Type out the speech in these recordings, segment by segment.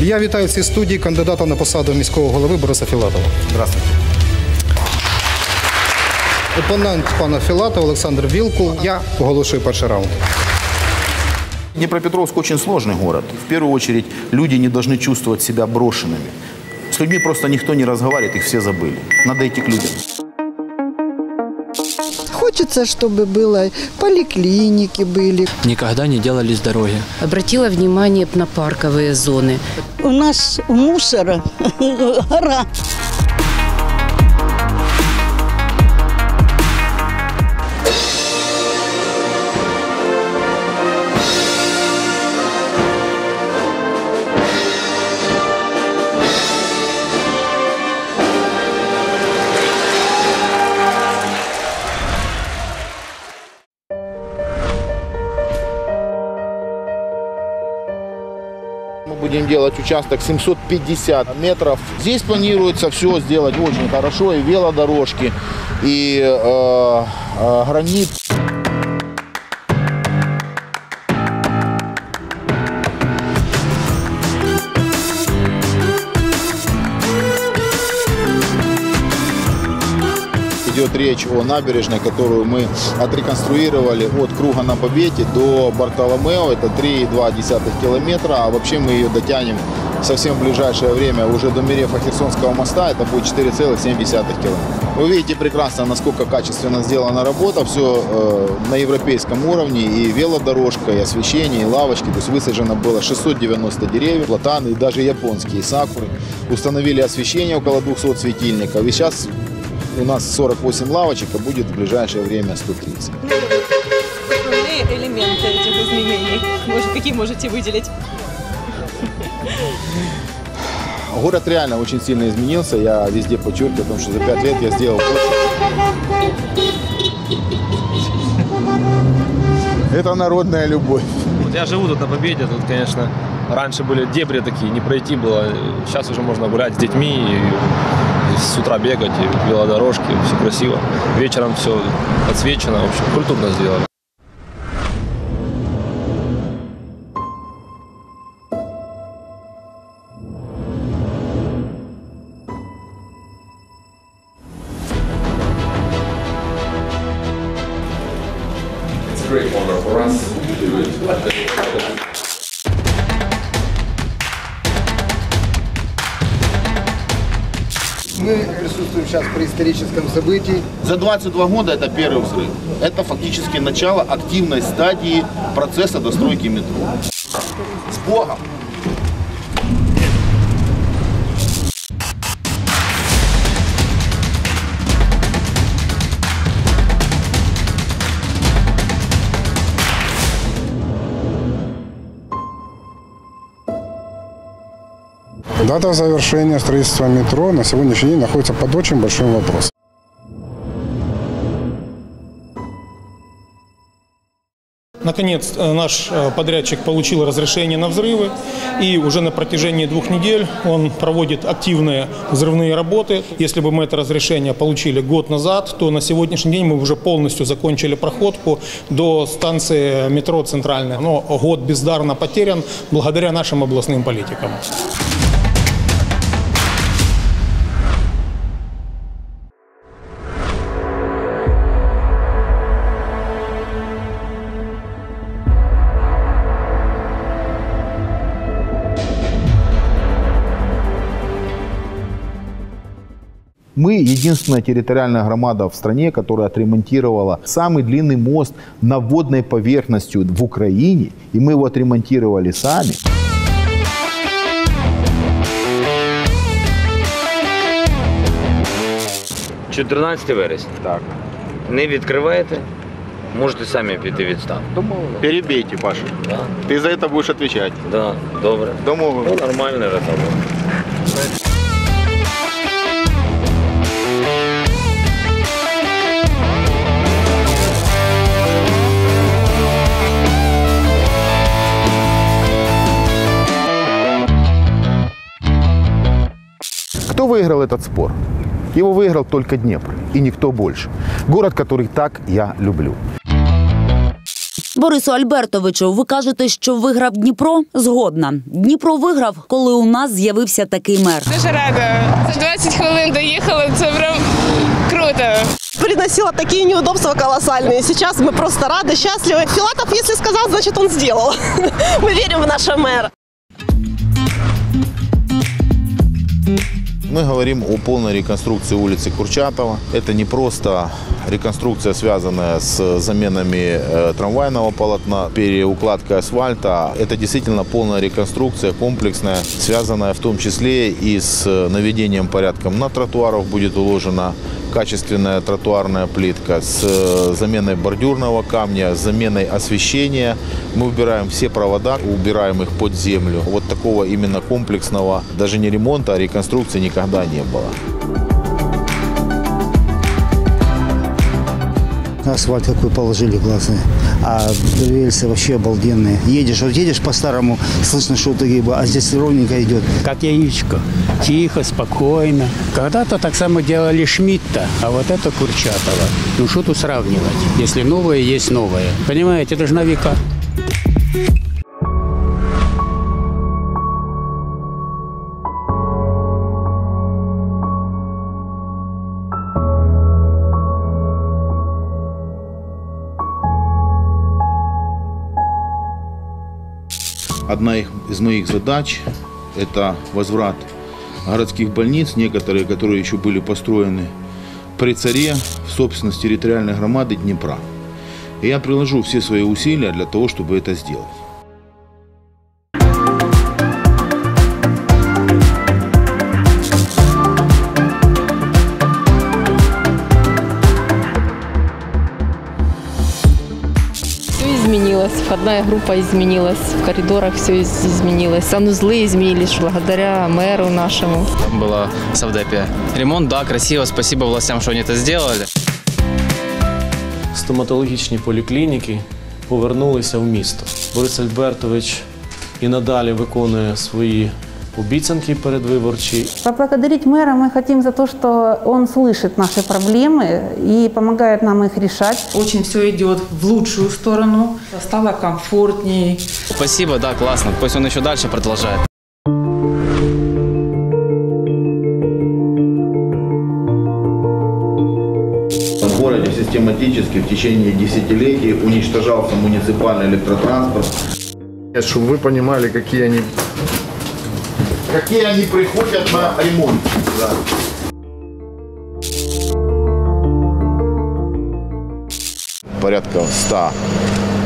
Я вітаю в цій студії кандидата на посаду міського голови Бориса Філатова. Здравствуйте. Опонент пана Філатова Александр Вилкул. Я оголошую перший раунд. Днепропетровск очень сложный город. В первую очередь люди не должны чувствовать себя брошенными. С людьми просто никто не разговаривает, их все забыли. Надо идти к людям. Хочется, чтобы было, поликлиники были. Никогда не делали дороги. Обратила внимание на парковые зоны. У нас мусора гора. Будем делать участок 750 метров. Здесь планируется все сделать очень хорошо. И велодорожки, и гранит. Идет речь о набережной, которую мы отреконструировали от Круга на Победе до Бартоломео. Это 3,2 километра, а вообще мы ее дотянем совсем в ближайшее время уже до Мерефо-Херсонского моста. Это будет 4,7 километра. Вы видите прекрасно, насколько качественно сделана работа. Все на европейском уровне. И велодорожка, и освещение, и лавочки. То есть высажено было 690 деревьев, платаны и даже японские сакуры. Установили освещение около 200 светильников. И сейчас у нас 48 лавочек, а будет в ближайшее время 130. Основные элементы этих изменений, какие можете выделить? Город реально очень сильно изменился. Я везде подчеркиваю, потому что за 5 лет я сделал больше. Это народная любовь. Вот я живу тут на Победе, тут, конечно, раньше были дебри такие, не пройти было. Сейчас уже можно гулять с детьми. С утра бегать, велодорожки, все красиво. Вечером все подсвечено, в общем, культурно сделано. Мы присутствуем сейчас при историческом событии. За 22 года это первый взрыв. Это фактически начало активной стадии процесса достройки метро. С Богом! Дата завершения строительства метро на сегодняшний день находится под очень большим вопросом. Наконец, наш подрядчик получил разрешение на взрывы, и уже на протяжении 2 недель он проводит активные взрывные работы. Если бы мы это разрешение получили год назад, то на сегодняшний день мы уже полностью закончили проходку до станции метро «Центральная». Но год бездарно потерян благодаря нашим областным политикам. Мы единственная территориальная громада в стране, которая отремонтировала самый длинный мост на водной поверхности в Украине, и мы его отремонтировали сами. «14 вересня. Так. Не відкриваєте? Можете самі піти відставку. Домовились. Перебейте, Паша. Да. Ти за це будеш відповідати. Да, добре. Домовились. Ну, нормальний розговор. Кто выиграл этот спор? Его выиграл только Днепр, и никто больше. Город, который так я люблю. Борису Альбертовичу, ви кажете, що виграв Дніпро? Згодна. Дніпро виграв, коли у нас з'явився такий мер. Дуже рада. За 20 хвилин доїхали, це прям круто. Приносила такие неудобства колоссальные. Сейчас мы просто рады, счастливы. Філатов, если сказал, значит он сделал. Мы верим в нашего мэра. Мы говорим о полной реконструкции улицы Курчатова. Это не просто реконструкция, связанная с заменами трамвайного полотна, переукладкой асфальта. Это действительно полная реконструкция, комплексная, связанная в том числе и с наведением порядка на тротуарах. Будет уложена качественная тротуарная плитка с заменой бордюрного камня, с заменой освещения. Мы убираем все провода, убираем их под землю. Вот такого именно комплексного, даже не ремонта, а реконструкции никогда не было. Асфальт какой положили, классный. А рельсы вообще обалденные. Едешь, вот едешь по-старому, слышно, что ты гибла, а здесь ровненько идет. Как яичко. Тихо, спокойно. Когда-то так само делали Шмидта, а вот это Курчатова. Ну что тут сравнивать? Если новое, есть новое. Понимаете, это же на века. Одна из моих задач – это возврат городских больниц, некоторые, которые еще были построены при царе, в собственность территориальной громады Днепра. И я приложу все свои усилия для того, чтобы это сделать. Входная группа изменилась, в коридорах все изменилось, санузлы изменились благодаря мэру нашему. Там было в совдепе. Ремонт, да, красиво, спасибо властям, что они это сделали. Стоматологічні поліклініки повернулися в місто. Борис Альбертович і надалі виконує свої обіцянки передвиборчі. Поблагодарить мэра мы хотим за то, что он слышит наши проблемы и помогает нам их решать. Очень все идет в лучшую сторону, стало комфортнее. Спасибо, да, классно. Пусть он еще дальше продолжает. В городе систематически в течение десятилетий уничтожался муниципальный электротранспорт. Чтобы вы понимали, какие они приходят на ремонт. Да. Порядка 100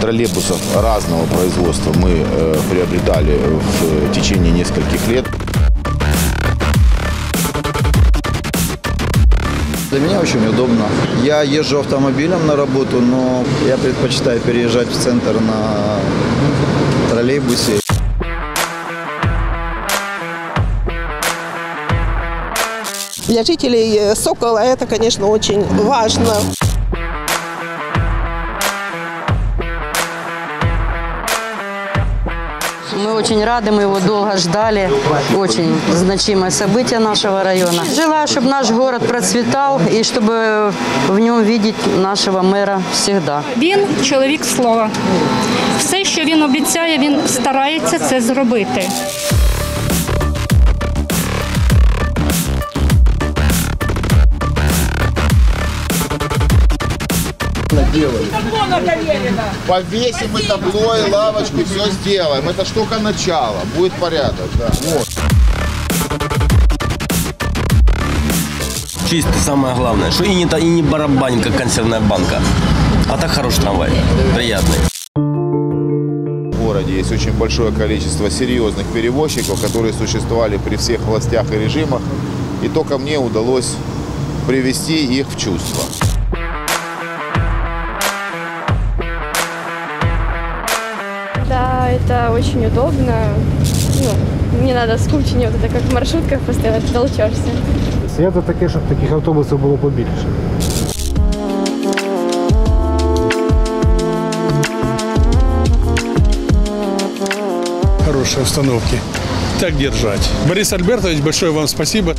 троллейбусов разного производства мы приобретали в течение нескольких лет. Для меня очень удобно. Я езжу автомобилем на работу, но я предпочитаю переезжать в центр на троллейбусе. Для жителей Сокола это, конечно, очень важно. Мы очень рады, мы его долго ждали. Очень значимое событие нашего района. Желаю, чтобы наш город процветал и чтобы в нем видеть нашего мэра всегда. Він чоловік слова. Все, що він обіцяє, він старається це зробити. Делаем. Повесим и табло, и лавочку, все сделаем. Это штука начала, будет порядок. Да. Вот. чисто, самое главное. Что и не барабань, как консервная банка. А так хороший трамвай, приятный. В городе есть очень большое количество серьезных перевозчиков, которые существовали при всех властях и режимах. И только мне удалось привести их в чувство. Да, это очень удобно. Ну, не надо скучно, вот это как в маршрутках постоянно толчешься. Я за таке, чтобы таких автобусов было побольше. Хорошие остановки. Так держать. Борис Альбертович, большое вам спасибо.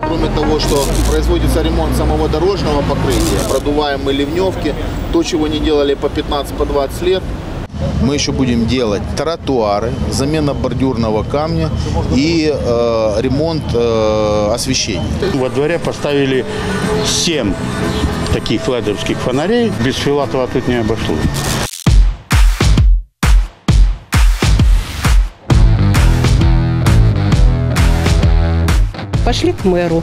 Кроме того, что производится ремонт самого дорожного покрытия, продуваем мы ливневки, то, чего не делали по 15-20 лет. Мы еще будем делать тротуары, замена бордюрного камня и ремонт освещения. Во дворе поставили 7 таких флайдерских фонарей. Без Филатова тут не обошлось. Пошли к мэру.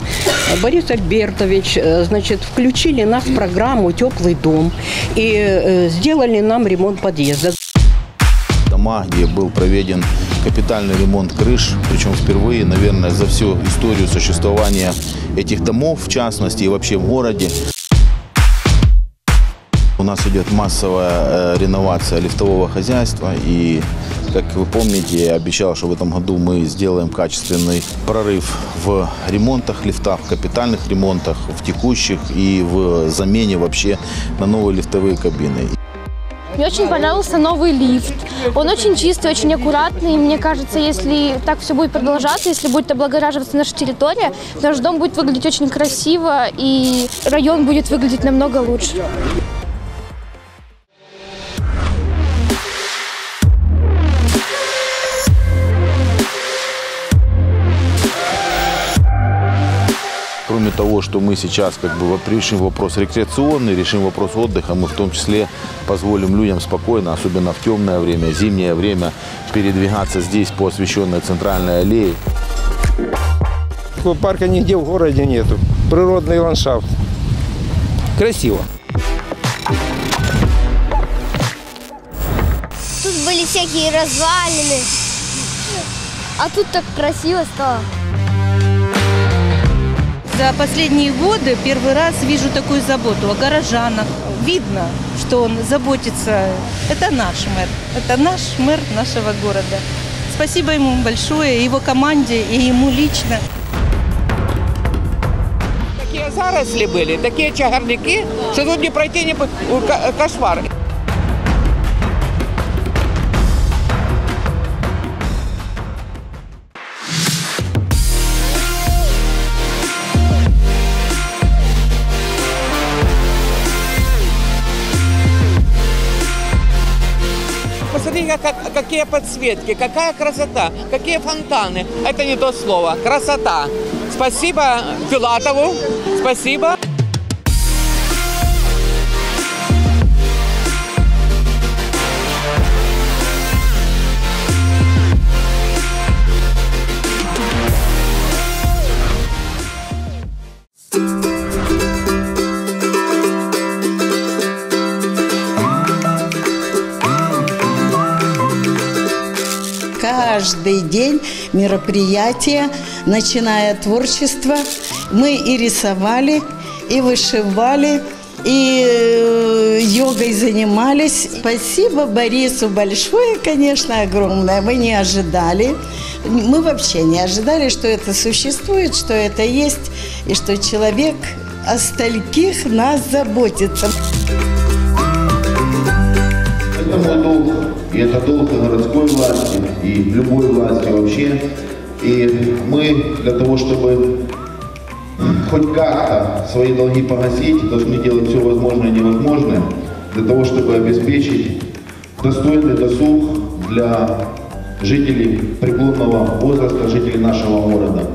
Борис Альбертович, значит, включили нас в программу «Теплый дом» и сделали нам ремонт подъезда. Дома, где был проведен капитальный ремонт крыш, причем впервые, наверное, за всю историю существования этих домов, в частности, и вообще в городе. У нас идет массовая реновация лифтового хозяйства, и, как вы помните, я обещал, что в этом году мы сделаем качественный прорыв в ремонтах лифта, в капитальных ремонтах, в текущих и в замене вообще на новые лифтовые кабины. Мне очень понравился новый лифт. Он очень чистый, очень аккуратный. И мне кажется, если так все будет продолжаться, если будет облагораживаться наша территория, наш дом будет выглядеть очень красиво, и район будет выглядеть намного лучше. Кроме того, что мы сейчас как бы решим вопрос рекреационный, решим вопрос отдыха, мы в том числе позволим людям спокойно, особенно в темное время, зимнее время, передвигаться здесь по освещенной центральной аллее. Такого парка нигде в городе нету. Природный ландшафт. Красиво. Тут были всякие развалины, а тут так красиво стало. За последние годы первый раз вижу такую заботу о горожанах. Видно, что он заботится. Это наш мэр нашего города. Спасибо ему большое, его команде и ему лично. Такие заросли были, такие чагарники, что тут не пройти не кошмар. Какие подсветки, какая красота, какие фонтаны. Это не то слово. Красота. Спасибо Филатову. Спасибо. Каждый день мероприятия, начиная от творчества. Мы и рисовали, и вышивали, и йогой занимались. Спасибо Борису большое, конечно, огромное. Мы не ожидали. Мы вообще не ожидали, что это существует, что это есть, и что человек о стольких нас заботится. Это долг, и это долг городской власти, и любой власти вообще. И мы для того, чтобы хоть как-то свои долги погасить, должны делать все возможное и невозможное, для того, чтобы обеспечить достойный досуг для жителей преклонного возраста, жителей нашего города.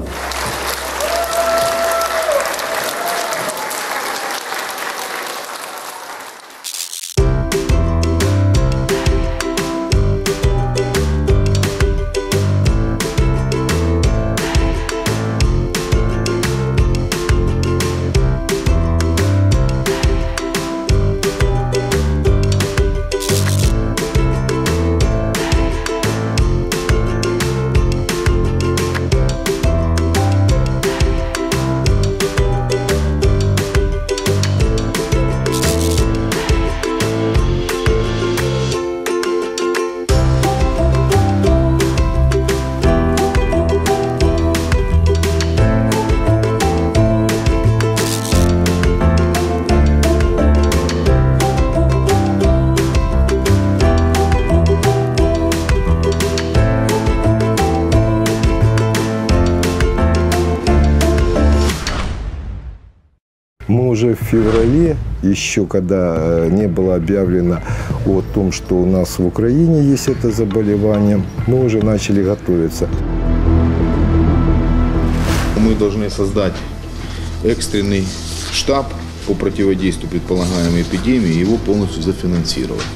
уже в феврале, еще когда не было объявлено о том, что у нас в Украине есть это заболевание, мы уже начали готовиться. Мы должны создать экстренный штаб по противодействию предполагаемой эпидемии и его полностью зафинансировать.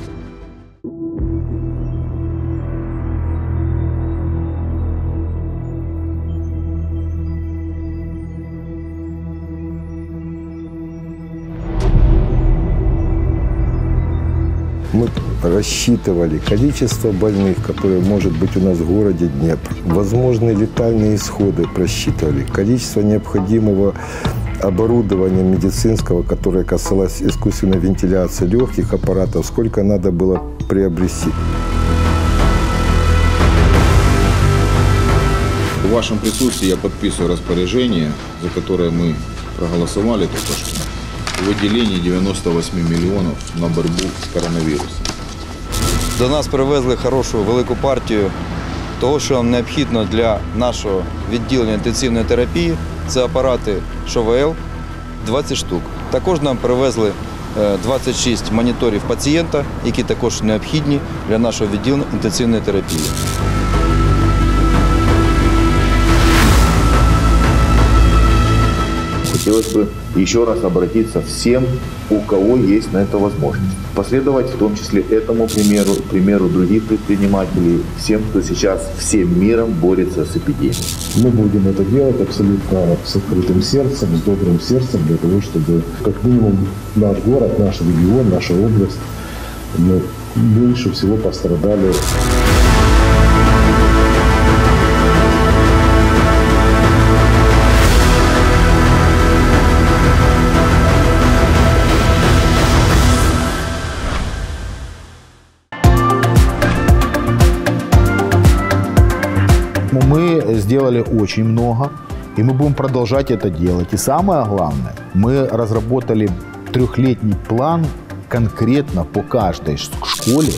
Мы рассчитывали количество больных, которые может быть у нас в городе Днепр. Возможные летальные исходы просчитывали. Количество необходимого оборудования медицинского, которое касалось искусственной вентиляции легких, аппаратов, сколько надо было приобрести. В вашем присутствии я подписываю распоряжение, за которое мы проголосовали только что. Выделение 98 миллионов на борьбу с коронавирусом. До нас привезли хорошу велику партію того, що нам необхідно для нашого відділення інтенсивної терапії. Це апарати ШВЛ 20 штук. Також нам привезли 26 моніторів пацієнта, які також необхідні для нашого відділення інтенсивної терапії. Хотелось бы еще раз обратиться всем, у кого есть на это возможность. Последовать в том числе этому примеру, примеру других предпринимателей, всем, кто сейчас всем миром борется с эпидемией. Мы будем это делать абсолютно с открытым сердцем, с добрым сердцем, для того, чтобы как минимум наш город, наш регион, наша область меньше всего пострадали. Сделали очень много, и мы будем продолжать это делать. И самое главное, мы разработали трехлетний план конкретно по каждой школе,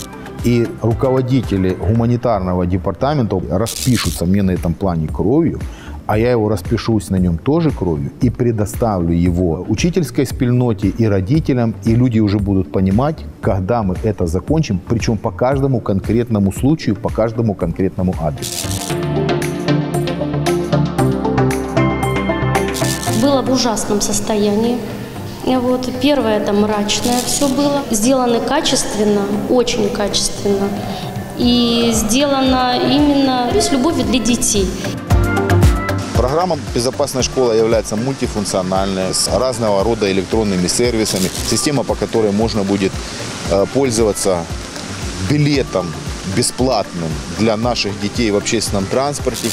и руководители гуманитарного департамента распишутся мне на этом плане кровью, а я его распишусь на нем тоже кровью и предоставлю его учительской спільноте и родителям, и люди уже будут понимать, когда мы это закончим, причем по каждому конкретному случаю, по каждому конкретному адресу. Было в ужасном состоянии. Вот. Первое, это мрачное все было. Сделано качественно, очень качественно. И сделано именно с любовью для детей. Программа «Безопасная школа» является мультифункциональной, с разного рода электронными сервисами. Система, по которой можно будет пользоваться билетом бесплатным для наших детей в общественном транспорте.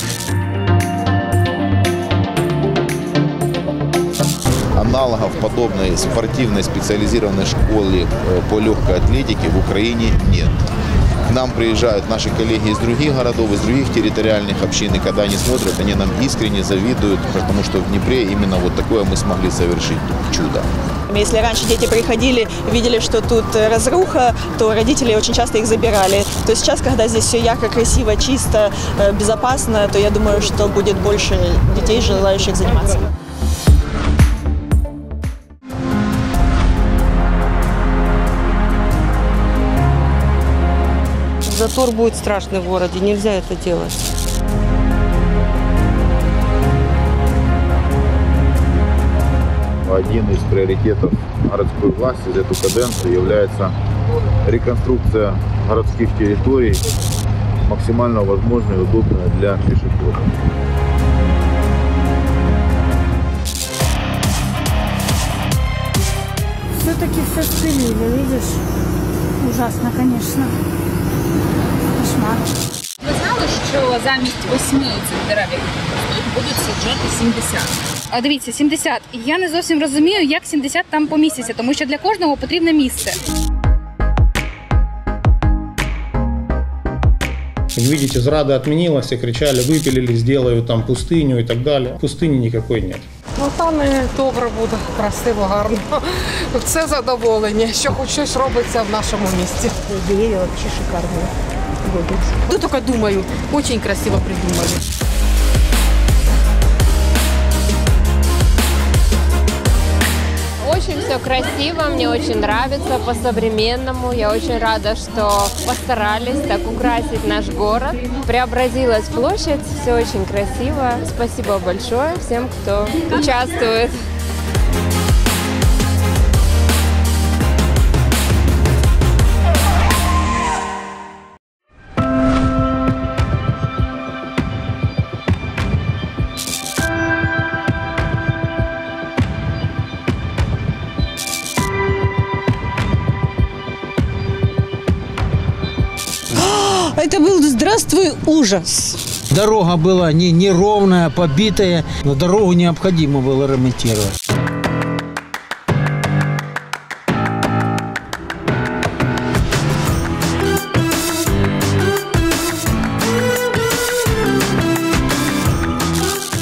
Аналогов подобной спортивной специализированной школы по легкой атлетике в Украине нет. К нам приезжают наши коллеги из других городов, из других территориальных общин, и когда они смотрят, они нам искренне завидуют, потому что в Днепре именно вот такое мы смогли совершить чудо. Если раньше дети приходили, видели, что тут разруха, то родители очень часто их забирали. То сейчас, когда здесь все ярко, красиво, чисто, безопасно, то я думаю, что будет больше детей, желающих заниматься. Затор будет страшный в городе, нельзя это делать. Один из приоритетов городской власти за эту каденцию является реконструкция городских территорий, максимально возможная и удобная для пешеходов. Все-таки все сцелили, видишь? Ужасно, конечно. Ви знали, що замість 8 цих дерев, які тут будуть саджати 70? А дивіться, 70. І я не зовсім розумію, як 70 там помістяться, тому що для кожного потрібне місце. Как видите, зрада отменилась, и кричали, выпилили, сделаю там пустыню и так далее. Пустыни никакой нет. Ну, там и добре буде, красиво, гарно. Це задоволення, що хоч щось робиться в нашому місті. Ідея вообще шикарна. Я только думаю, очень красиво придумали. очень все красиво, мне очень нравится, по-современному. Я очень рада, что постарались так украсить наш город. Преобразилась площадь, все очень красиво. Спасибо большое всем, кто участвует. Это был, здравствуй, ужас. Дорога была неровная, побитая, но дорогу необходимо было ремонтировать.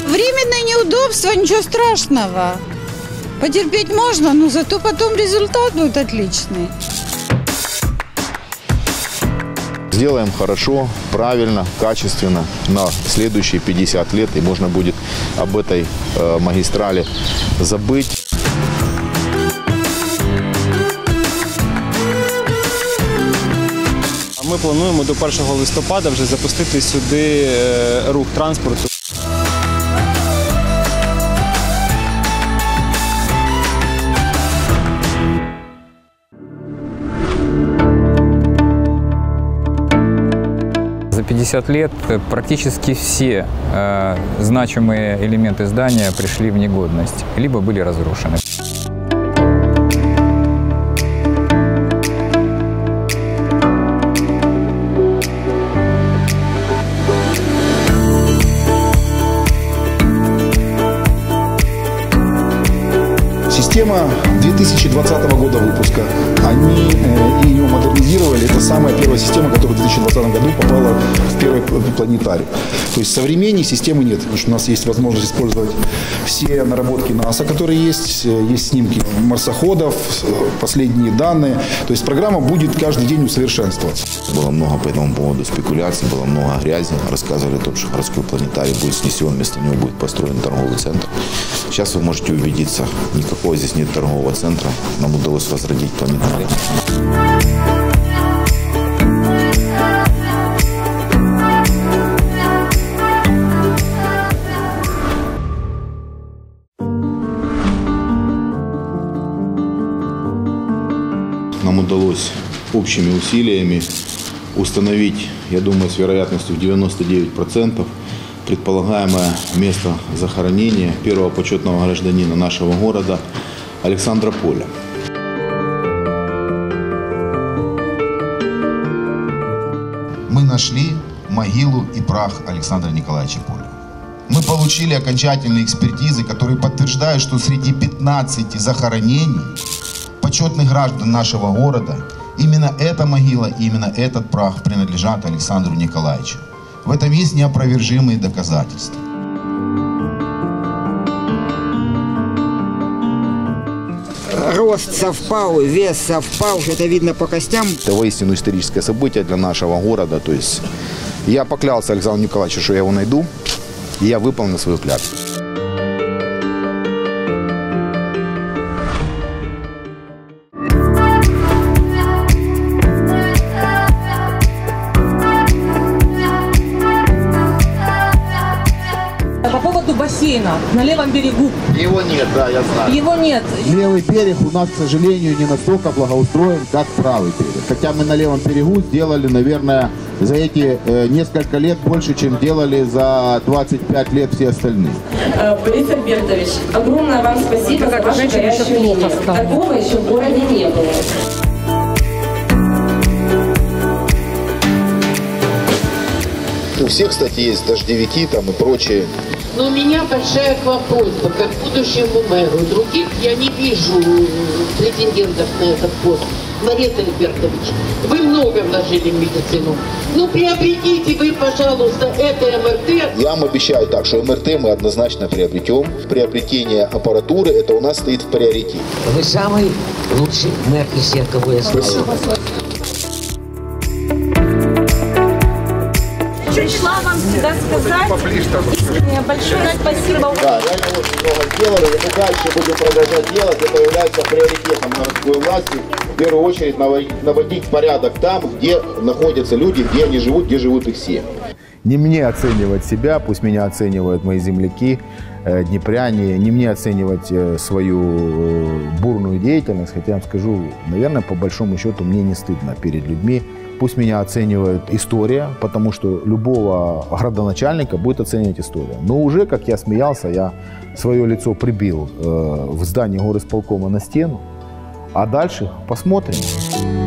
Временное неудобство, ничего страшного. Потерпеть можно, но зато потом результат будет отличный. Сделаем хорошо, правильно, качественно на следующие 50 лет, и можно будет об этой магистрали забыть. Ми плануємо до 1 листопада вже запустити сюди рух транспорту. За 50 лет практически все значимые элементы здания пришли в негодность, либо были разрушены. Система 2020 года выпуска. Они ее модернизировали. Это самая первая система, которая в 2020 году попала в первый планетарий. То есть современней системы нет, потому что у нас есть возможность использовать все наработки НАСА, которые есть. Есть снимки марсоходов, последние данные. То есть программа будет каждый день усовершенствоваться. Было много по этому поводу спекуляций, было много грязи. Рассказывали о том, что городской планетарий будет снесен, вместо него будет построен торговый центр. Сейчас вы можете убедиться, никакого здесь нет торгового центра. Нам удалось возродить планетарий. Нам удалось общими усилиями установить, я думаю, с вероятностью в 99%, предполагаемое место захоронения первого почетного гражданина нашего города Александра Поля. Мы нашли могилу и прах Александра Николаевича Поля. Мы получили окончательные экспертизы, которые подтверждают, что среди 15 захоронений почетных граждан нашего города именно эта могила и именно этот прах принадлежат Александру Николаевичу. В этом есть неопровержимые доказательства. Рост совпал, вес совпал, это видно по костям. Это воистину историческое событие для нашего города. То есть я поклялся Александру Николаевичу, что я его найду, и я выполнил свою клятву. На левом берегу. Его нет, да, я знаю. Его нет. Левый берег у нас, к сожалению, не настолько благоустроен, как правый берег. Хотя мы на левом берегу сделали, наверное, за эти несколько лет больше, чем делали за 25 лет все остальные. Борис Альбертович, огромное вам спасибо за ваше горячее мнение. Такого еще в городе не было. У всех, кстати, есть дождевики там и прочие. Но у меня большая просьба, как будущему мэру, других я не вижу претендентов на этот пост. Борис Альбертович, вы много вложили в медицину. Ну приобретите вы, пожалуйста, это МРТ. Я вам обещаю так, что МРТ мы однозначно приобретем. Приобретение аппаратуры, это у нас стоит в приоритете. Вы самый лучший мэр из всех, кого я знаю. Спасибо. вам всегда сказать. Большое спасибо. Да, реально очень много сделали. И мы дальше будем продолжать делать. Это является приоритетом городской власти. В первую очередь наводить порядок там, где находятся люди, где они живут, где живут их семьи. Не мне оценивать себя, пусть меня оценивают мои земляки, днепряне, не мне оценивать свою бурную деятельность, хотя я вам скажу, наверное, по большому счету мне не стыдно перед людьми. Пусть меня оценивает история, потому что любого градоначальника будет оценивать история. Но уже, как я смеялся, я свое лицо прибил в здании горисполкома на стену, а дальше посмотрим.